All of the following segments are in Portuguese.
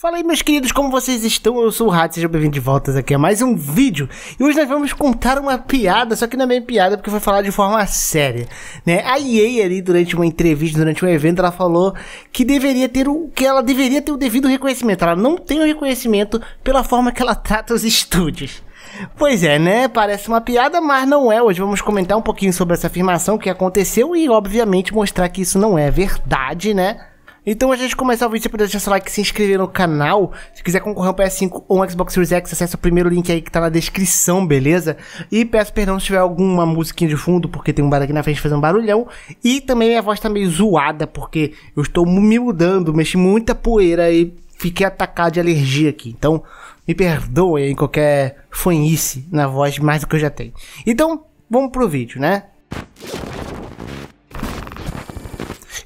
Fala aí, meus queridos, como vocês estão? Eu sou o Rato, sejam bem-vindos de volta aqui a mais um vídeo. E hoje nós vamos contar uma piada, só que não é bem piada, porque foi falar de forma séria, né? A EA ali, durante uma entrevista, durante um evento, ela falou que ela deveria ter o devido reconhecimento. Ela não tem o reconhecimento pela forma que ela trata os estúdios. Pois é, né? Parece uma piada, mas não é. Hoje vamos comentar um pouquinho sobre essa afirmação, que aconteceu, e obviamente mostrar que isso não é verdade, né? Então, antes de começar o vídeo, você pode deixar seu like, se inscrever no canal. Se quiser concorrer ao PS5 ou um Xbox Series X, acessa o primeiro link aí que tá na descrição, beleza? E peço perdão se tiver alguma musiquinha de fundo, porque tem um bar aqui na frente fazendo um barulhão. E também minha voz tá meio zoada, porque eu estou me mudando, mexi muita poeira e fiquei atacado de alergia aqui. Então, me perdoem aí qualquer fanhice na voz, mais do que eu já tenho. Então, vamos pro vídeo, né?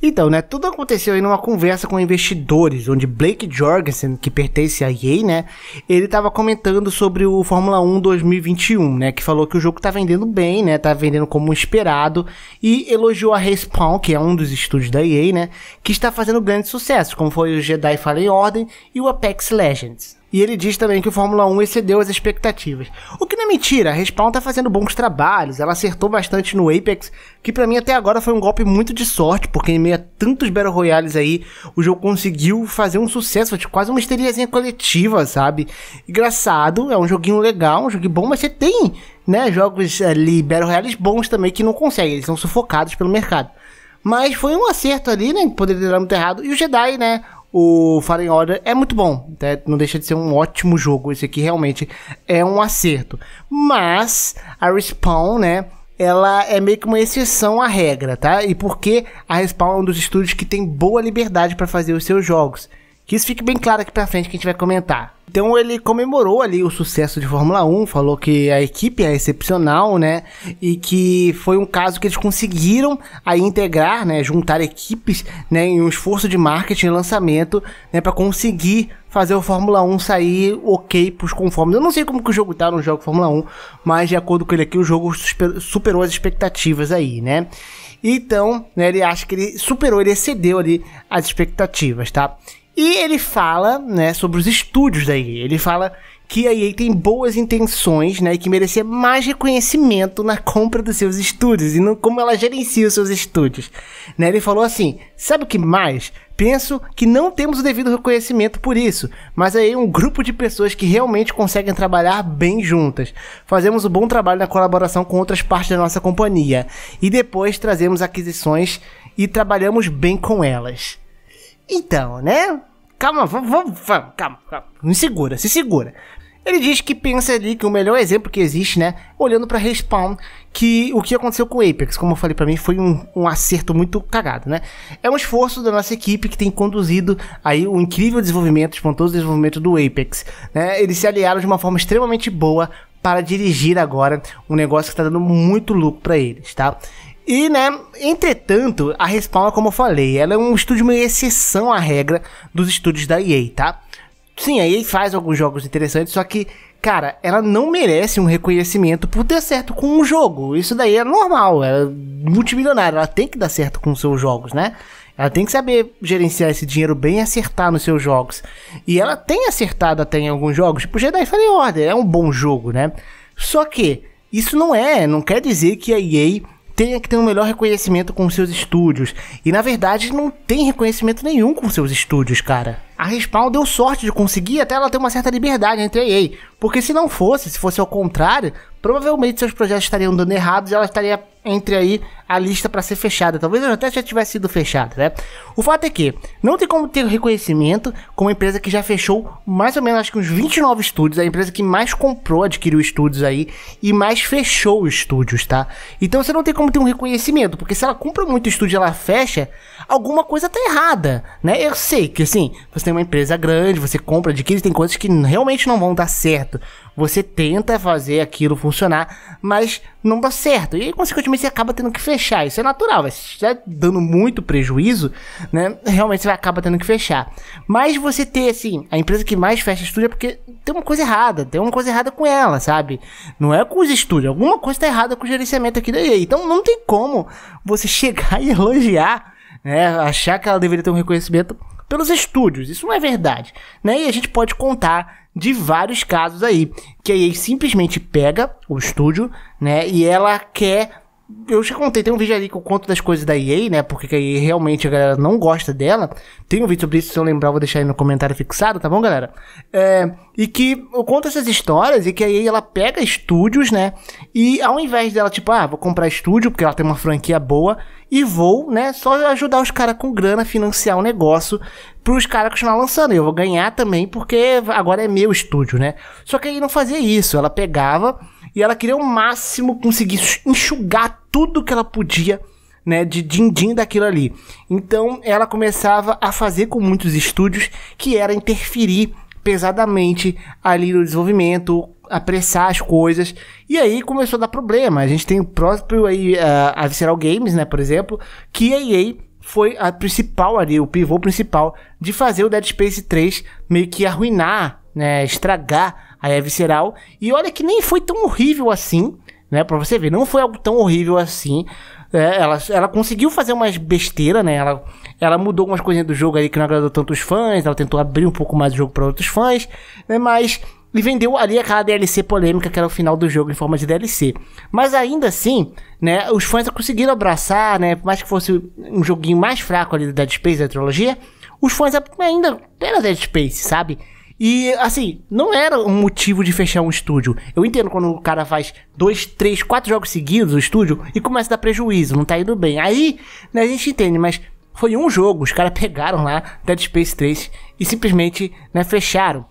Então, né, tudo aconteceu aí numa conversa com investidores, onde Blake Jorgensen, que pertence à EA, né, ele tava comentando sobre o Fórmula 1 2021, né, que falou que o jogo tá vendendo bem, né, tá vendendo como esperado, e elogiou a Respawn, que é um dos estúdios da EA, né, que está fazendo grandes sucessos, como foi o Jedi Fallen Order e o Apex Legends. E ele diz também que o Fórmula 1 excedeu as expectativas. O que não é mentira, a Respawn tá fazendo bons trabalhos, ela acertou bastante no Apex, que pra mim até agora foi um golpe muito de sorte, porque em meio a tantos Battle Royales aí, o jogo conseguiu fazer um sucesso, tipo, quase uma histeriazinha coletiva, sabe? Engraçado, é um joguinho legal, um joguinho bom, mas você tem, né, jogos ali, Battle Royales bons também, que não conseguem, eles são sufocados pelo mercado. Mas foi um acerto ali, né, poderia dar muito errado, e o Jedi, né, o Fallen Order é muito bom, tá? Não deixa de ser um ótimo jogo, esse aqui realmente é um acerto. Mas a Respawn, né, ela é meio que uma exceção à regra, tá? E porque a Respawn é um dos estúdios que tem boa liberdade para fazer os seus jogos. Que isso fique bem claro aqui pra frente que a gente vai comentar. Então ele comemorou ali o sucesso de Fórmula 1, falou que a equipe é excepcional, né? E que foi um caso que eles conseguiram aí integrar, né? Juntar equipes, né? Em um esforço de marketing e lançamento, né? Pra conseguir fazer o Fórmula 1 sair ok pros conformes. Eu não sei como que o jogo tá no jogo Fórmula 1, mas de acordo com ele aqui, o jogo superou as expectativas aí, né? Então, né, ele acha que ele superou, ele excedeu ali as expectativas, tá? E ele fala, né, sobre os estúdios da EA, ele fala que a EA tem boas intenções, né, e que merecia mais reconhecimento na compra dos seus estúdios, e não como ela gerencia os seus estúdios, né, ele falou assim, sabe o que mais? Penso que não temos o devido reconhecimento por isso, mas aí é um grupo de pessoas que realmente conseguem trabalhar bem juntas. Fazemos um bom trabalho na colaboração com outras partes da nossa companhia, e depois trazemos aquisições e trabalhamos bem com elas. Então, né? Calma, calma. Se segura. Ele diz que pensa ali que o melhor exemplo que existe, né? Olhando pra Respawn, que o que aconteceu com o Apex, como eu falei pra mim, foi um acerto muito cagado, né? É um esforço da nossa equipe que tem conduzido aí o incrível desenvolvimento, espantoso desenvolvimento do Apex, né? Eles se aliaram de uma forma extremamente boa para dirigir agora um negócio que tá dando muito lucro pra eles, tá? E, né, entretanto, a Respawn, como eu falei, ela é um estúdio meio exceção à regra dos estúdios da EA, tá? Sim, a EA faz alguns jogos interessantes, só que, cara, ela não merece um reconhecimento por ter certo com um jogo. Isso daí é normal, ela é multimilionária, ela tem que dar certo com os seus jogos, né? Ela tem que saber gerenciar esse dinheiro bem e acertar nos seus jogos. E ela tem acertado até em alguns jogos, tipo Jedi Fallen Order, é um bom jogo, né? Só que isso não quer dizer que a EA tenha que ter um melhor reconhecimento com seus estúdios. E na verdade não tem reconhecimento nenhum com seus estúdios, cara. A Respawn deu sorte de conseguir até ela ter uma certa liberdade entre a EA. Porque se fosse ao contrário, provavelmente seus projetos estariam dando errados e ela estaria entre aí a lista para ser fechada. Talvez até já tivesse sido fechada, né? O fato é que não tem como ter reconhecimento com uma empresa que já fechou mais ou menos, acho que uns 29 estúdios. A empresa que mais comprou, adquiriu estúdios aí e mais fechou estúdios, tá? Então você não tem como ter um reconhecimento, porque se ela compra muito estúdio e ela fecha, alguma coisa tá errada, né? Eu sei que assim, você tem uma empresa grande, você compra, adquire, tem coisas que realmente não vão dar certo. Você tenta fazer aquilo funcionar, mas não dá certo. E aí, consequentemente, você acaba tendo que fechar. Isso é natural, mas se está dando muito prejuízo, né? Realmente você acaba tendo que fechar. Mas você ter, assim, a empresa que mais fecha estúdio é porque tem uma coisa errada com ela, sabe? Não é com os estúdios, alguma coisa está errada com o gerenciamento aqui daí. Então não tem como você chegar e elogiar, né? Achar que ela deveria ter um reconhecimento pelos estúdios. Isso não é verdade, né? E a gente pode contar de vários casos aí, que a EA simplesmente pega o estúdio, né? E ela quer... Eu já contei, tem um vídeo ali que eu conto das coisas da EA, né? Porque a EA realmente a galera não gosta dela. Tem um vídeo sobre isso, se eu lembrar, vou deixar aí no comentário fixado, tá bom, galera? E que eu conto essas histórias e que a EA ela pega estúdios, né? E ao invés dela, tipo, ah, vou comprar estúdio porque ela tem uma franquia boa e vou, né? Só ajudar os caras com grana, financiar um negócio pros caras continuar lançando. Eu vou ganhar também porque agora é meu estúdio, né? Só que a EA não fazia isso, ela pegava... E ela queria o máximo conseguir enxugar tudo que ela podia, né, de din-din daquilo ali. Então ela começava a fazer com muitos estúdios, que era interferir pesadamente ali no desenvolvimento, apressar as coisas. E aí começou a dar problema. A gente tem o próprio aí, a Visceral Games, né, por exemplo, que a EA foi a principal ali, o pivô principal de fazer o Dead Space 3 meio que arruinar, né, estragar a Visceral. E olha que nem foi tão horrível assim, né? Pra você ver, não foi algo tão horrível assim. É, ela conseguiu fazer umas besteiras, né? Ela mudou algumas coisinhas do jogo aí que não agradou tanto os fãs. Ela tentou abrir um pouco mais o jogo para outros fãs, né? Mas ele vendeu ali aquela DLC polêmica que era o final do jogo em forma de DLC. Mas ainda assim, né? Os fãs conseguiram abraçar, né? Por mais que fosse um joguinho mais fraco ali do Dead Space, da trilogia, os fãs ainda era Dead Space, sabe? E, assim, não era um motivo de fechar um estúdio. Eu entendo quando o cara faz 2, 3, 4 jogos seguidos, o estúdio, e começa a dar prejuízo, não tá indo bem. Aí, né, a gente entende, mas foi um jogo, os caras pegaram lá Dead Space 3 e simplesmente, né, fecharam.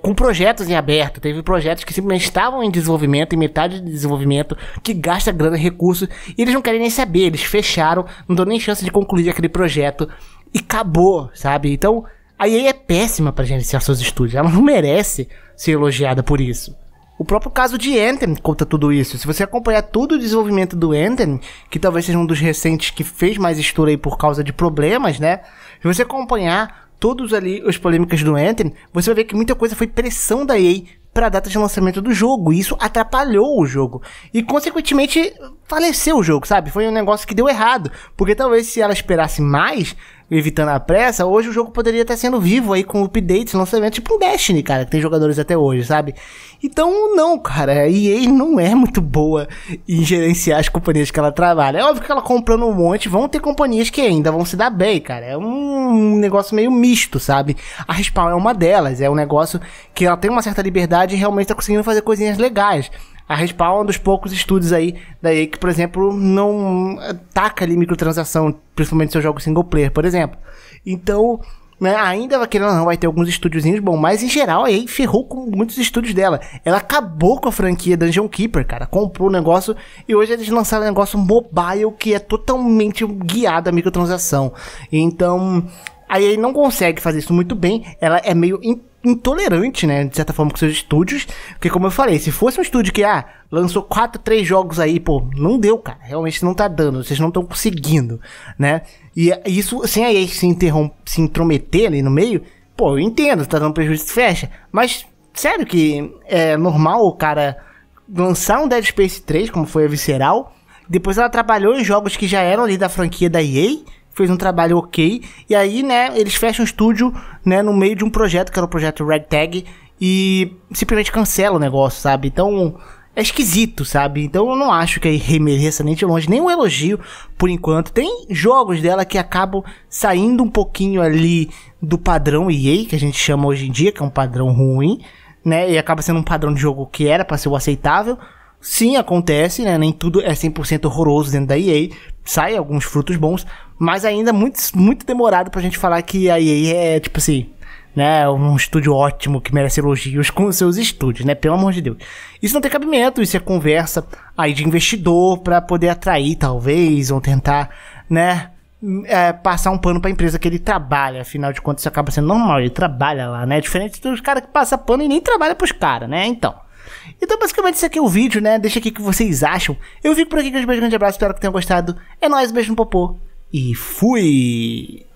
Com projetos em aberto, teve projetos que simplesmente estavam em desenvolvimento, em metade de desenvolvimento, que gasta grana e recursos, e eles não querem nem saber, eles fecharam, não dão nem chance de concluir aquele projeto, e acabou, sabe? Então... A EA é péssima para gerenciar seus estúdios, ela não merece ser elogiada por isso. O próprio caso de Anthem conta tudo isso. Se você acompanhar todo o desenvolvimento do Anthem, que talvez seja um dos recentes que fez mais estouro aí por causa de problemas, né? Se você acompanhar todos ali as polêmicas do Anthem, você vai ver que muita coisa foi pressão da EA para a data de lançamento do jogo, e isso atrapalhou o jogo, e consequentemente faleceu o jogo, sabe? Foi um negócio que deu errado, porque talvez se ela esperasse mais... evitando a pressa, hoje o jogo poderia estar sendo vivo aí com updates, lançamento, tipo um Destiny, cara, que tem jogadores até hoje, sabe? Então, não, cara, a EA não é muito boa em gerenciar as companhias que ela trabalha. É óbvio que ela comprando um monte, vão ter companhias que ainda vão se dar bem, cara. É um negócio meio misto, sabe? A Respawn é uma delas, é um negócio que ela tem uma certa liberdade e realmente tá conseguindo fazer coisinhas legais. A Respawn é um dos poucos estúdios aí da EA que, por exemplo, não ataca ali microtransação, principalmente seu jogo single player, por exemplo. Então, né, ainda querendo ou não, vai ter alguns estúdiozinhos bons, mas em geral a EA ferrou com muitos estúdios dela. Ela acabou com a franquia Dungeon Keeper, cara, comprou o negócio e hoje eles lançaram um negócio mobile que é totalmente guiado à microtransação. Então, a EA não consegue fazer isso muito bem, ela é meio intolerante, né, de certa forma com seus estúdios, porque como eu falei, se fosse um estúdio que, lançou 4, 3 jogos aí, pô, não deu, cara, realmente não tá dando, vocês não estão conseguindo, né, e isso, sem a EA se intrometer ali no meio, pô, eu entendo, tá dando prejuízo, fecha, mas, sério que é normal o cara lançar um Dead Space 3, como foi a Visceral, depois ela trabalhou em jogos que já eram ali da franquia da EA, fez um trabalho ok, e aí, né, eles fecham o estúdio, né, no meio de um projeto, que era o projeto Red Tag, e simplesmente cancela o negócio, sabe? Então, é esquisito, sabe? Então, eu não acho que a EA mereça nem de longe, nem um elogio, por enquanto. Tem jogos dela que acabam saindo um pouquinho ali do padrão EA, que a gente chama hoje em dia, que é um padrão ruim, né, e acaba sendo um padrão de jogo que era para ser o aceitável. Sim, acontece, né, nem tudo é 100% horroroso dentro da EA, sai alguns frutos bons, mas ainda muito, muito demorado pra gente falar que a EA é, tipo assim, né, um estúdio ótimo que merece elogios com os seus estúdios, né, pelo amor de Deus. Isso não tem cabimento, isso é conversa aí de investidor pra poder atrair, talvez, ou tentar, né, passar um pano pra empresa que ele trabalha, afinal de contas isso acaba sendo normal, ele trabalha lá, né, diferente dos caras que passam pano e nem trabalha pros caras, né, Então, basicamente, isso aqui é o vídeo, né? Deixa aqui o que vocês acham. Eu fico por aqui com um grande abraço, espero que tenham gostado. É nóis, beijo no popô e fui!